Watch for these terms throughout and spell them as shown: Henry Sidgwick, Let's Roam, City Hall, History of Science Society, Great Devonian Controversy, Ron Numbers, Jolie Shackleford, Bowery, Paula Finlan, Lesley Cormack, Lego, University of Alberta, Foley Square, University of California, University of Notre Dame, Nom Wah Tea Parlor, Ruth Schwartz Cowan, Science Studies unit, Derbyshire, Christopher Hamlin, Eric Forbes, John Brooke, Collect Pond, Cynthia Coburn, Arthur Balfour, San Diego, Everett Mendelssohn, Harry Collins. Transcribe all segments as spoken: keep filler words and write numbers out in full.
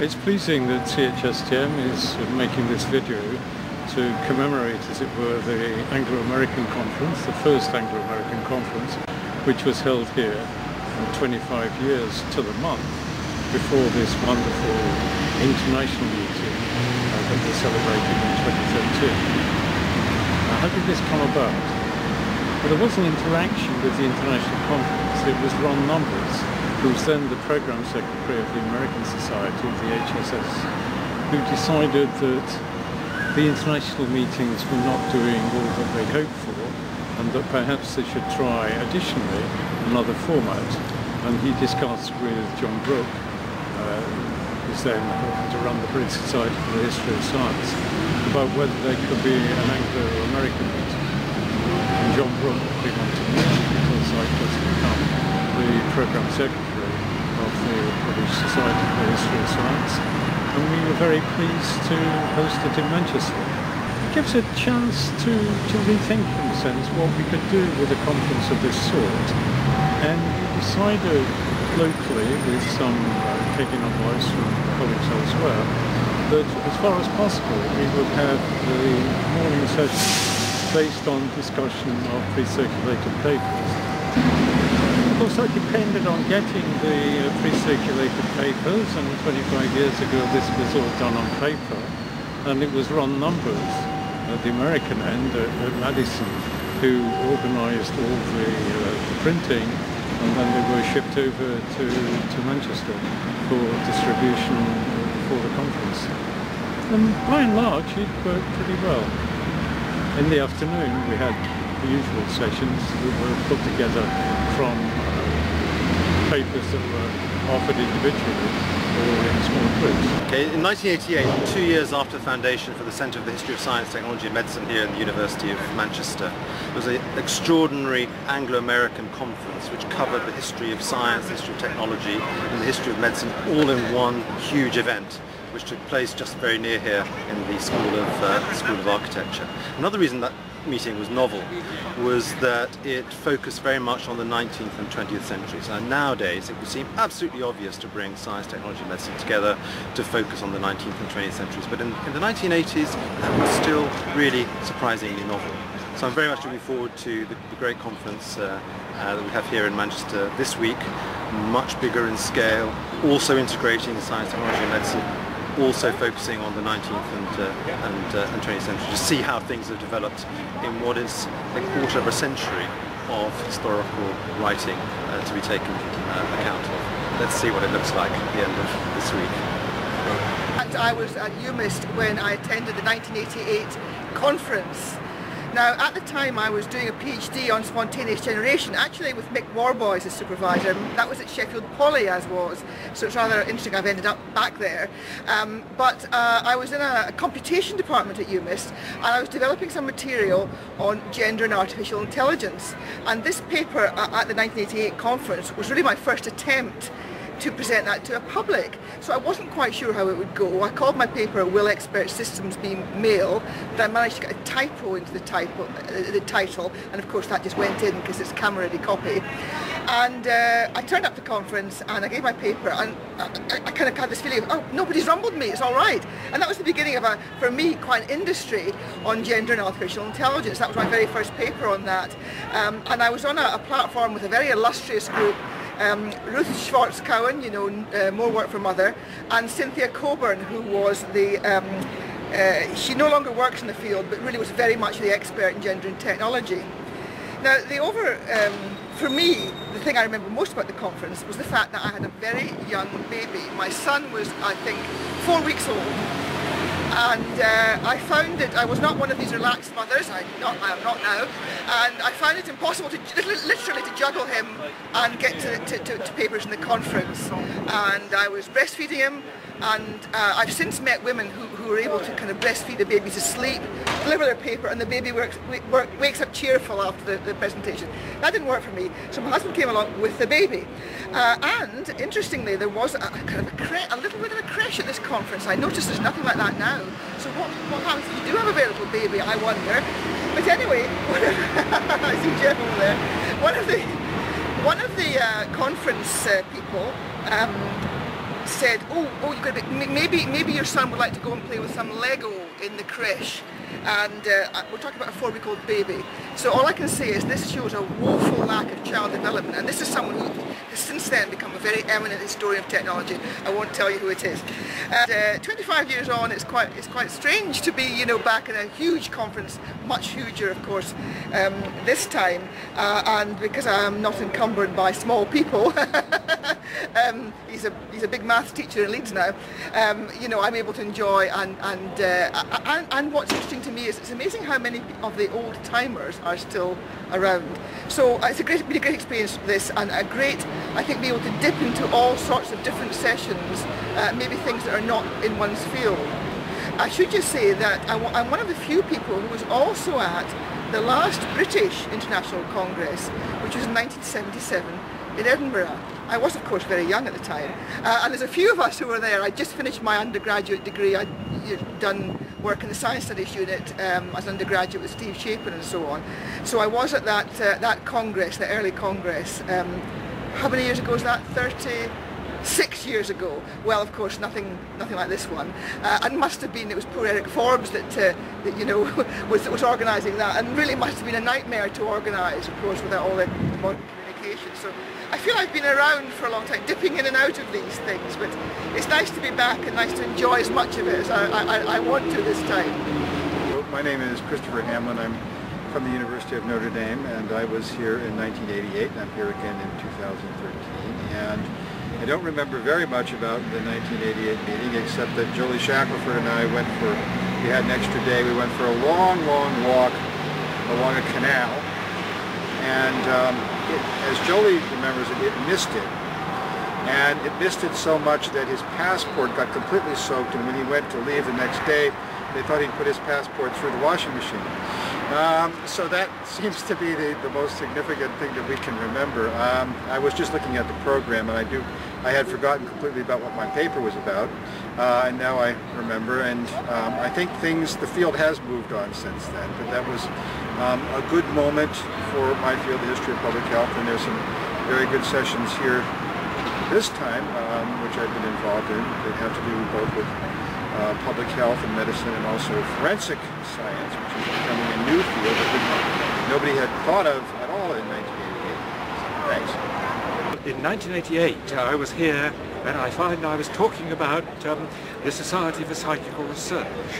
It's pleasing that C H S T M is making this video to commemorate, as it were, the Anglo-American conference, the first Anglo-American conference, which was held here for twenty-five years to the month before this wonderful international meeting uh, that we celebrated in twenty thirteen. Now, how did this come about? Well, there was an interaction with the international conference. It was Ron Numbers, who was then the program secretary of the American Society of the H S S, who decided that the international meetings were not doing all that they hoped for, and that perhaps they should try additionally another format. And he discussed with John Brooke, uh, who's then helping to run the British Society for the History of Science, about whether there could be an Anglo-American meeting. And John Brooke came on to me because I was become the program secretary of the British Society for the History of Science, and we were very pleased to host it in Manchester. It gives a chance to, to rethink, in a sense, what we could do with a conference of this sort. And decided locally, with some uh, taking advice from colleagues elsewhere, that as far as possible we would have the morning session based on discussion of pre-circulated papers. Of course, I depended on getting the uh, pre-circulated papers, and twenty-five years ago this was all done on paper, and it was Ron Numbers at the American end at, at Madison who organised all the, uh, the printing, and then they were shipped over to, to Manchester for distribution for the conference. And by and large, it worked pretty well. In the afternoon, we had the usual sessions that were put together from uh, papers that were offered individually or in small groups. Okay, in nineteen eighty-eight, two years after the foundation for the Centre for the History of Science, Technology and Medicine here in the University of Manchester, there was an extraordinary Anglo-American conference which covered the history of science, the history of technology and the history of medicine all in one huge event, which took place just very near here in the School of, uh, the School of Architecture. Another reason that meeting was novel was that it focused very much on the nineteenth and twentieth centuries, and nowadays it would seem absolutely obvious to bring science, technology and medicine together to focus on the nineteenth and twentieth centuries, but in, in the nineteen eighties that was still really surprisingly novel. So I'm very much looking forward to the, the great conference uh, uh, that we have here in Manchester this week, much bigger in scale, also integrating science, technology and medicine, also focusing on the nineteenth and twentieth century, to see how things have developed in what is a quarter of a century of historical writing uh, to be taken uh, account of. Let's see what it looks like at the end of this week. I was at UMIST when I attended the nineteen eighty-eight conference. Now, at the time I was doing a PhD on spontaneous generation, actually with Mick Warboys as supervisor. That was at Sheffield Poly, as was, so it's rather interesting I've ended up back there. Um, but uh, I was in a, a computation department at UMIST, and I was developing some material on gender and artificial intelligence. And this paper uh, at the nineteen eighty-eight conference was really my first attempt to present that to a public. So I wasn't quite sure how it would go. I called my paper Will Expert Systems Be Male, but I managed to get a typo into the, typo, uh, the title, and of course that just went in because it's camera-ready copy. And uh, I turned up to the conference and I gave my paper, and I, I, I kind of had this feeling of, oh, nobody's rumbled me, it's all right. And that was the beginning of a, for me, quite an industry on gender and artificial intelligence. That was my very first paper on that. Um, and I was on a, a platform with a very illustrious group. Um, Ruth Schwartz Cowan, you know, uh, More Work for Mother, and Cynthia Coburn, who was the, um, uh, she no longer works in the field, but really was very much the expert in gender and technology. Now, the over, um, for me, the thing I remember most about the conference was the fact that I had a very young baby. My son was, I think, four weeks old. And uh, I found that I was not one of these relaxed mothers, I am not, not now, and I found it impossible to literally to juggle him and get to, to, to, to papers in the conference. And I was breastfeeding him, and uh, I've since met women who, who are able to kind of breastfeed the baby to sleep, deliver their paper, and the baby works, work, wakes up cheerful after the, the presentation. That didn't work for me, so my husband came along with the baby. Uh, and interestingly, there was a, a kind of a, cre a little bit of a creche at this conference. I noticed there's nothing like that now. So what, what happens if you do have a very little baby, I wonder. But anyway, one of, I see Jeff over there. One of the, one of the uh, conference uh, people um, said, oh, oh, you could be, maybe maybe your son would like to go and play with some Lego in the creche, and uh, we're talking about a four-week-old baby. So all I can say is this shows a woeful lack of child development, and this is someone who has since then become a very eminent historian of technology. I won't tell you who it is. And, uh, twenty-five years on, it's quite it's quite strange to be, you know, back in a huge conference, much huger, of course, um, this time, uh, and because I am not encumbered by small people. um, he's a he's a big maths teacher in Leeds now. Um, you know, I'm able to enjoy, and and uh, and, and what's interesting to me is it's amazing how many of the old timers are still around. So uh, it's a great, been a great experience for this, and a great, I think, be able to dip into all sorts of different sessions, uh, maybe things that are not in one's field. I should just say that I w I'm one of the few people who was also at the last British International Congress, which was in nineteen seventy-seven in Edinburgh. I was, of course, very young at the time, uh, and there's a few of us who were there. I just finished my undergraduate degree. I'd done work in the Science Studies unit um, as an undergraduate with Steve Shapin and so on. So I was at that uh, that Congress, the early Congress. Um, how many years ago was that? thirty-six years ago. Well, of course, nothing nothing like this one. Uh, and must have been, it was poor Eric Forbes that, uh, that you know, was, was organising that, and really must have been a nightmare to organise, of course, without all the modern communication. So I feel I've been around for a long time, dipping in and out of these things, but it's nice to be back and nice to enjoy as much of it as I, I, I want to this time. My name is Christopher Hamlin. I'm from the University of Notre Dame, and I was here in nineteen eighty-eight, and I'm here again in two thousand thirteen. And I don't remember very much about the nineteen eighty-eight meeting, except that Jolie Shackleford and I went for, we had an extra day, we went for a long, long walk along a canal, and um, it, as Jolie remembers it, it misted. And it misted so much that his passport got completely soaked, and when he went to leave the next day, they thought he'd put his passport through the washing machine. Um, so that seems to be the, the most significant thing that we can remember. Um, I was just looking at the program, and I do, I had forgotten completely about what my paper was about, uh, and now I remember. And um, I think things, the field has moved on since then. But that was um, a good moment for my field, the history of public health, and there's some very good sessions here this time, um, which I've been involved in, that have to do both with Uh, public health and medicine, and also forensic science, which is becoming a new field that nobody had thought of at all in nineteen eighty-eight. Thanks. In nineteen eighty-eight, I was here, and I find I was talking about um, the Society for Psychical Research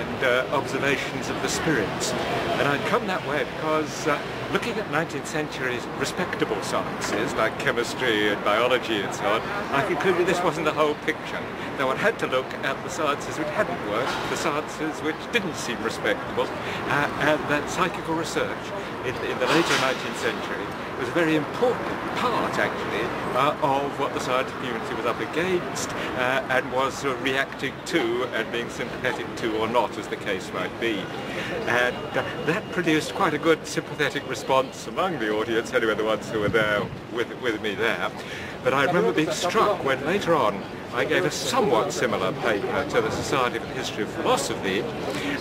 and uh, observations of the spirits. And I'd come that way because uh, looking at nineteenth century respectable sciences like chemistry and biology and so on, I concluded this wasn't the whole picture. Though one had to look at the sciences which hadn't worked, the sciences which didn't seem respectable, uh, and that psychical research in, in the later nineteenth century was a very important part, actually, uh, of what the scientific community was up against uh, and was uh, reacting to and being sympathetic to, or not, as the case might be. And uh, that produced quite a good sympathetic response among the audience, anyway, the ones who were there with, with me there. But I remember being struck when later on I gave a somewhat similar paper to the Society for the History of Philosophy,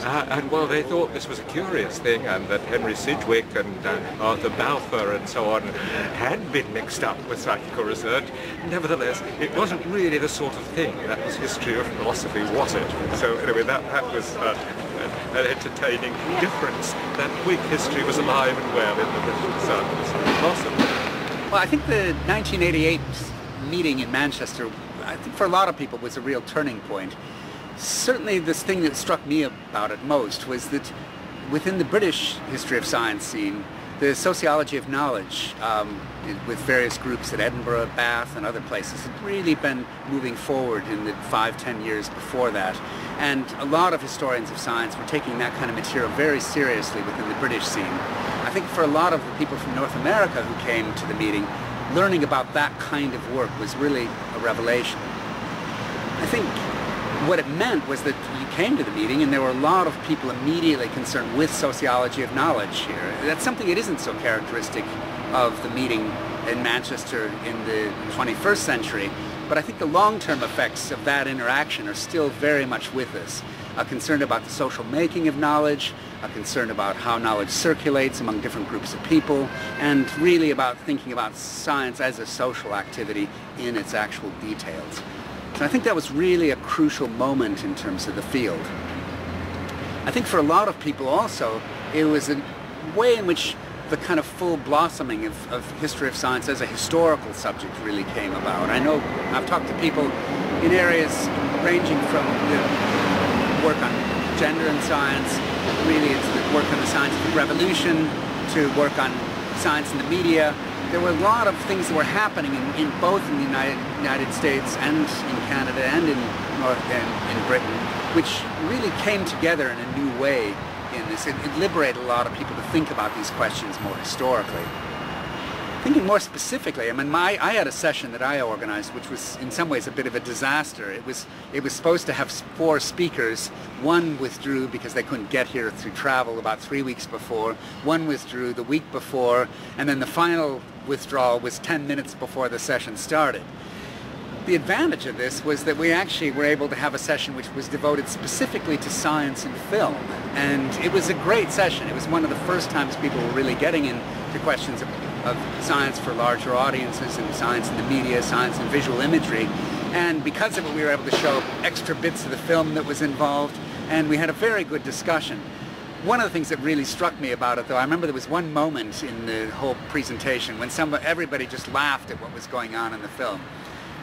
uh, and while they thought this was a curious thing and that Henry Sidgwick and uh, Arthur Balfour and so on had been mixed up with psychical research, nevertheless it wasn't really the sort of thing that was history of philosophy, was it? So anyway, that, that was uh, an entertaining difference, that Whig history was alive and well in the British Society for Philosophy. Well, I think the nineteen eighty-eight meeting in Manchester, I think for a lot of people, was a real turning point. Certainly this thing that struck me about it most was that within the British history of science scene, the sociology of knowledge um, with various groups at Edinburgh, Bath and other places had really been moving forward in the five, ten years before that. And a lot of historians of science were taking that kind of material very seriously within the British scene. I think for a lot of the people from North America who came to the meeting, learning about that kind of work was really a revelation. I think what it meant was that you came to the meeting and there were a lot of people immediately concerned with sociology of knowledge here. That's something that isn't so characteristic of the meeting in Manchester in the twenty-first century, but I think the long-term effects of that interaction are still very much with us. A concern about the social making of knowledge, a concern about how knowledge circulates among different groups of people, and really about thinking about science as a social activity in its actual details. And I think that was really a crucial moment in terms of the field. I think for a lot of people also, it was a way in which the kind of full blossoming of, of history of science as a historical subject really came about. I know I've talked to people in areas ranging from you know, work on gender and science, really it's the work on the scientific revolution, to work on science in the media. There were a lot of things that were happening in, in both in the United, United States and in Canada and in North and in Britain, which really came together in a new way in this. It, it liberated a lot of people to think about these questions more historically. Thinking more specifically, I mean, my, I had a session that I organized, which was in some ways a bit of a disaster. It was, it was supposed to have four speakers. One withdrew because they couldn't get here through travel about three weeks before. One withdrew the week before. And then the final withdrawal was ten minutes before the session started. The advantage of this was that we actually were able to have a session which was devoted specifically to science and film. And it was a great session. It was one of the first times people were really getting into questions of of science for larger audiences and science in the media, science in visual imagery. And because of it, we were able to show extra bits of the film that was involved, and we had a very good discussion. One of the things that really struck me about it, though, I remember there was one moment in the whole presentation when some, everybody just laughed at what was going on in the film.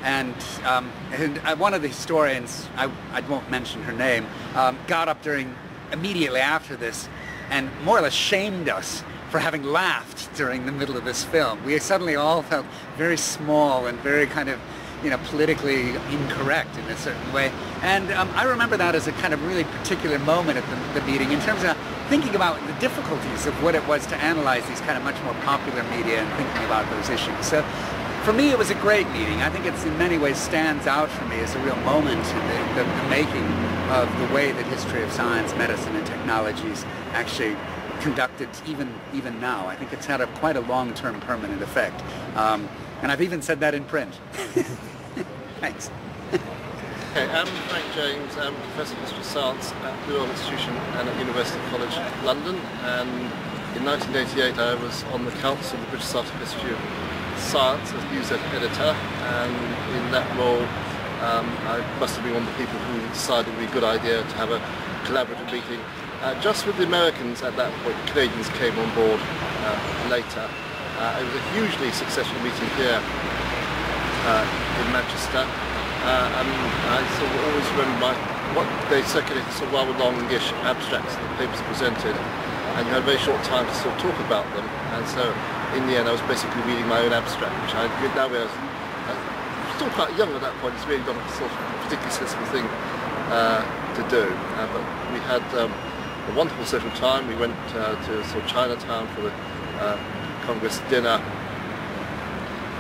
And, um, and one of the historians, I, I won't mention her name, um, got up during immediately after this and more or less shamed us for having laughed during the middle of this film. We suddenly all felt very small and very kind of, you know, politically incorrect in a certain way. And um, I remember that as a kind of really particular moment at the, the meeting in terms of thinking about the difficulties of what it was to analyze these kind of much more popular media and thinking about those issues. So for me, it was a great meeting. I think it's in many ways stands out for me as a real moment in the, the, the making of the way that history of science, medicine, and technologies actually conducted even even now. I think it's had a quite a long-term permanent effect. Um, and I've even said that in print. Thanks. Okay, I'm Frank James. I'm Professor of History of Science at the Royal Institution and at University College of London. And in nineteen eighty-eight I was on the Council of the British Society for the History of Science as news editor, and in that role um, I must have been one of the people who decided it would be a good idea to have a collaborative meeting. Uh, just with the Americans at that point. The Canadians came on board uh, later. Uh, it was a hugely successful meeting here uh, in Manchester. Uh, and I sort of always remember my, what they circulated sort of rather longish abstracts that the papers presented, and you had a very short time to sort of talk about them. And so in the end I was basically reading my own abstract, which I now realize I was still quite young at that point. It's really not a sort of particularly sensible thing uh, to do. Uh, but we had um, a wonderful social time. We went uh, to sort of Chinatown for the uh, Congress dinner.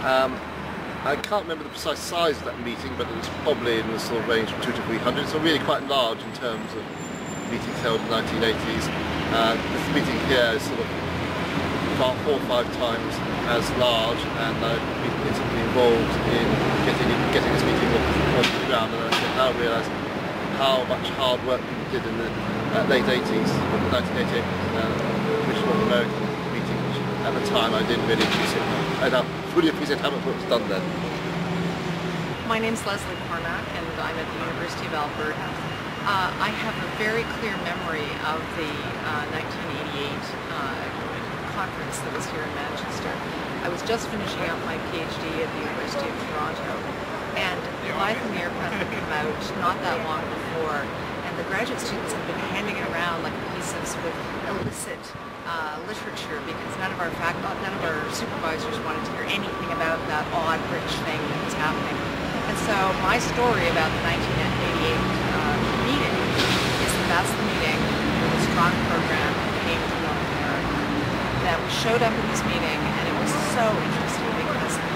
Um, I can't remember the precise size of that meeting, but it was probably in the sort of range of two to three hundred, so really quite large in terms of meetings held in the nineteen eighties. Uh, this meeting here is sort of about four or five times as large, and I've been intimately involved in getting getting this meeting off the ground, and I now realise how much hard work we did in the Uh, late eighties, nineteen eighty-eight, uh, original American meeting, which at the time I didn't really use it. And I fully appreciate how much work was done then. My name's Lesley Cormack, and I'm at the University of Alberta. Uh, I have a very clear memory of the uh, nineteen eighty-eight uh, conference that was here in Manchester. I was just finishing up my PhD at the University of Toronto, and Live from the Aircraft had come out not that long before. The graduate students have been handing it around like adhesives with illicit uh, literature, because none of our fac none of our supervisors wanted to hear anything about that odd rich thing that was happening. And so my story about the nineteen eighty-eight uh, meeting is that that's the meeting with a strong program that came to North America. That we showed up in this meeting, and it was so interesting because the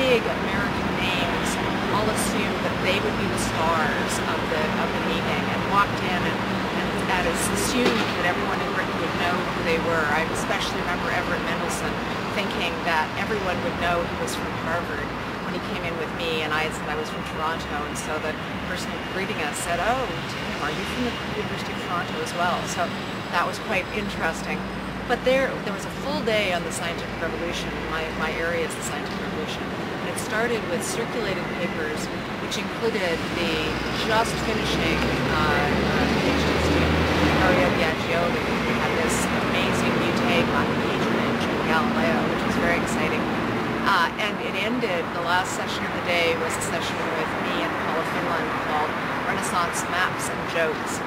big American names all assumed that they would be the stars of the of the meeting, and walked in and, and that is assumed that everyone in Britain would know who they were. I especially remember Everett Mendelssohn thinking that everyone would know he was from Harvard when he came in with me, and I had said I was from Toronto, and so the person greeting us said, "Oh, Tim, are you from the University of Toronto as well?" So that was quite interesting. But there, there was a full day on the scientific revolution. My my area is the scientific revolution. Institution. And it started with circulating papers, which included the just finishing P H D student, Mario Biagioli, who had this amazing new take on engagement in Galileo, which was very exciting. Uh, and it ended, the last session of the day was a session with me and Paula Finlan called Renaissance Maps and Jokes.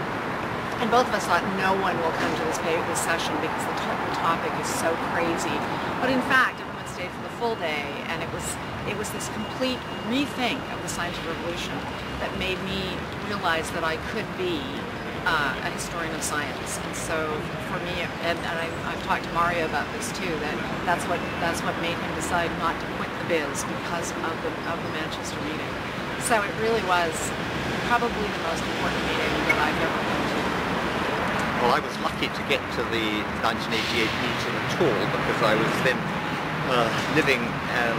And both of us thought no one will come to this, this session because the, t the topic is so crazy. But in fact, everyone stayed for the full day, and it was, it was this complete rethink of the science revolution that made me realize that I could be uh, a historian of science. And so for me, and, and I, I've talked to Mario about this too, that that's what, that's what made him decide not to quit the biz because of the, of the Manchester meeting. So it really was probably the most important meeting that I've ever been to. Well, I was lucky to get to the nineteen eighty-eight meeting at all because I was then uh, living and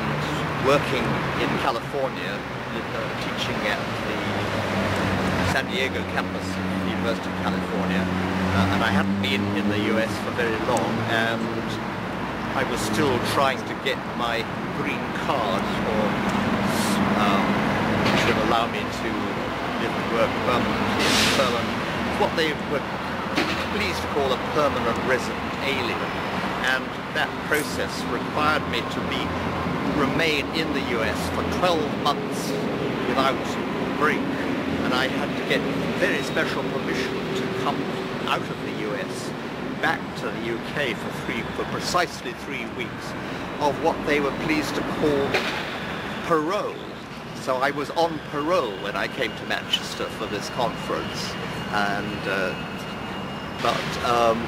working in California, uh, teaching at the San Diego campus of the University of California, uh, and I hadn't been in the U S for very long, and I was still trying to get my green card, or, um, which would allow me to live and work permanently in Berlin. What they were pleased to call a permanent resident alien, and that process required me to be remain in the U S for twelve months without break, and I had to get very special permission to come out of the U S back to the U K for three for precisely three weeks of what they were pleased to call parole. So I was on parole when I came to Manchester for this conference, and. Uh, But um,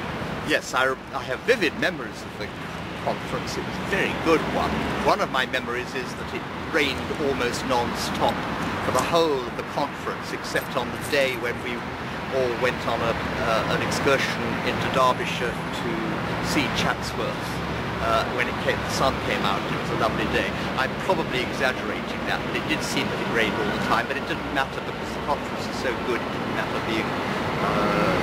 yes, I, I have vivid memories of the conference. It was a very good one. One of my memories is that it rained almost non-stop for the whole of the conference, except on the day when we all went on a, uh, an excursion into Derbyshire to see Chatsworth. Uh, when it came, the sun came out, it was a lovely day. I'm probably exaggerating that, but it did seem that it rained all the time. But it didn't matter because the conference is so good, it didn't matter being... Uh,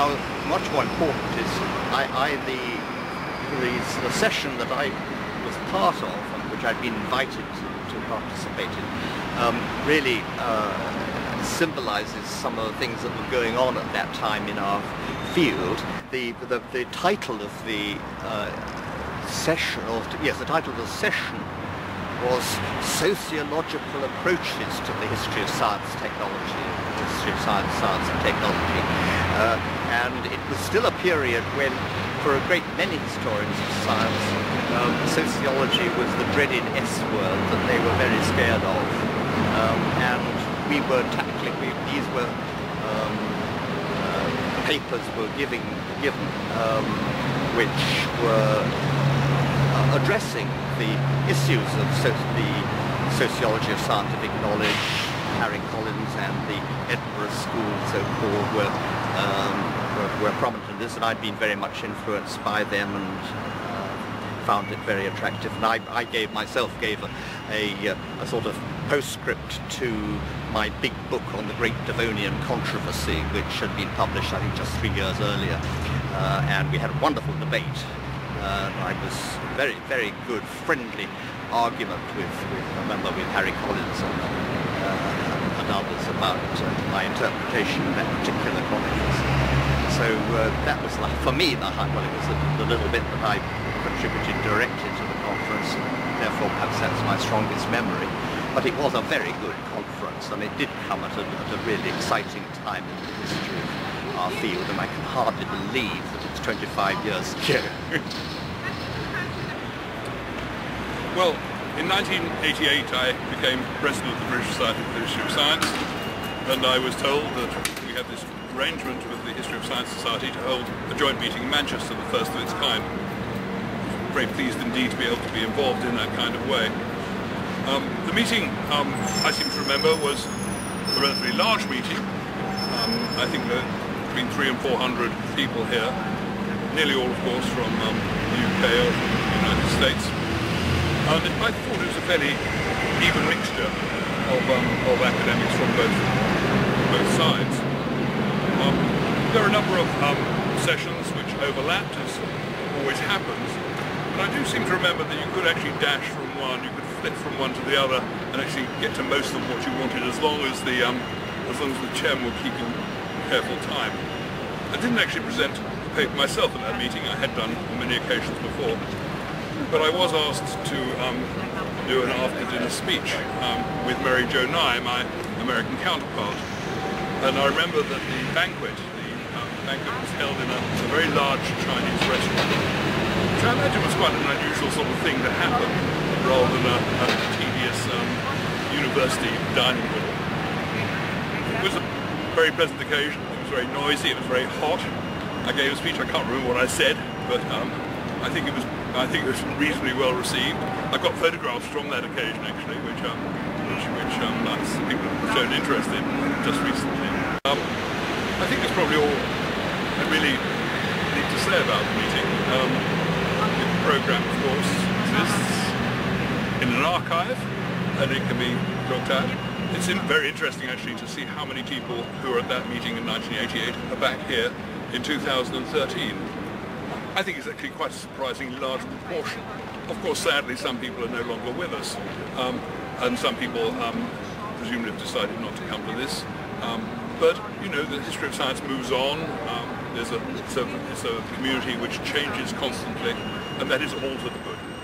Now, much more important is I, I the, the the session that I was part of, and which I'd been invited to, to participate in, um, really uh, symbolises some of the things that were going on at that time in our field. The the, the title of the uh, session, or yes, the title of the session was Sociological Approaches to the History of Science, Technology, History of Science, Science and Technology. Uh, and it was still a period when, for a great many historians of science, um, sociology was the dreaded S-word that they were very scared of. Um, and we were tackling, we, these were, um, uh, papers were giving, given, um, which were uh, addressing the issues of so the sociology of scientific knowledge. Harry Collins and the Edinburgh School, so-called, were, um, were, were prominent in this, and I'd been very much influenced by them and uh, found it very attractive. And I, I gave myself gave a, a, a sort of postscript to my big book on the Great Devonian Controversy, which had been published, I think, just three years earlier, uh, and we had a wonderful debate. Uh, I was very, very good, friendly argument with, with I remember, with Harry Collins and, uh, and others about uh, my interpretation of that particular conference. So uh, that was, the, for me, the well, it was the, the little bit that I contributed directly to the conference, therefore perhaps that's my strongest memory. But it was a very good conference, and it did come at a, at a really exciting time in the history of our field, and I can hardly believe that it's twenty-five years ago. Well, in nineteen eighty-eight I became president of the British Society for the History of Science, and I was told that we had this arrangement with the History of Science Society to hold a joint meeting in Manchester, the first of its kind. I'm very pleased indeed to be able to be involved in that kind of way. Um, the meeting, um, I seem to remember, was a relatively large meeting. Um, I think there were between three and four hundred people here, nearly all, of course, from um, the U K or from the United States. And I thought it was a fairly even mixture of, um, of academics from both, both sides. Um, there are a number of um, sessions which overlapped, as always happens, But I do seem to remember that you could actually dash from one, you could flip from one to the other, and actually get to most of what you wanted, as long as the um, as long as the chairman were keeping careful time. I didn't actually present the paper myself in that meeting. I had done on many occasions before, but I was asked to um, do an after-dinner speech um, with Mary Jo Nye, my American counterpart. And I remember that the banquet, the um, banquet was held in a, a very large Chinese restaurant, which I imagine was quite an unusual sort of thing to happen, rather than a, a tedious um, university dining room. It was a very pleasant occasion. It was very noisy. It was very hot. I gave a speech. I can't remember what I said, but um, I think it was I think it was reasonably well received. I got photographs from that occasion, actually, which um, which, which um, nice people have shown interest in just recently. Um, I think that's probably all I really need to say about the meeting. Um, the programme, of course, exists in an archive and it can be looked at. It's very interesting, actually, to see how many people who were at that meeting in nineteen eighty-eight are back here in two thousand thirteen. I think it's actually quite a surprisingly large proportion. Of course, sadly, some people are no longer with us, um, and some people um, presumably have decided not to come to this. Um, but, you know, the history of science moves on. Um, there's a, it's, a, it's a community which changes constantly, and that is all to the good.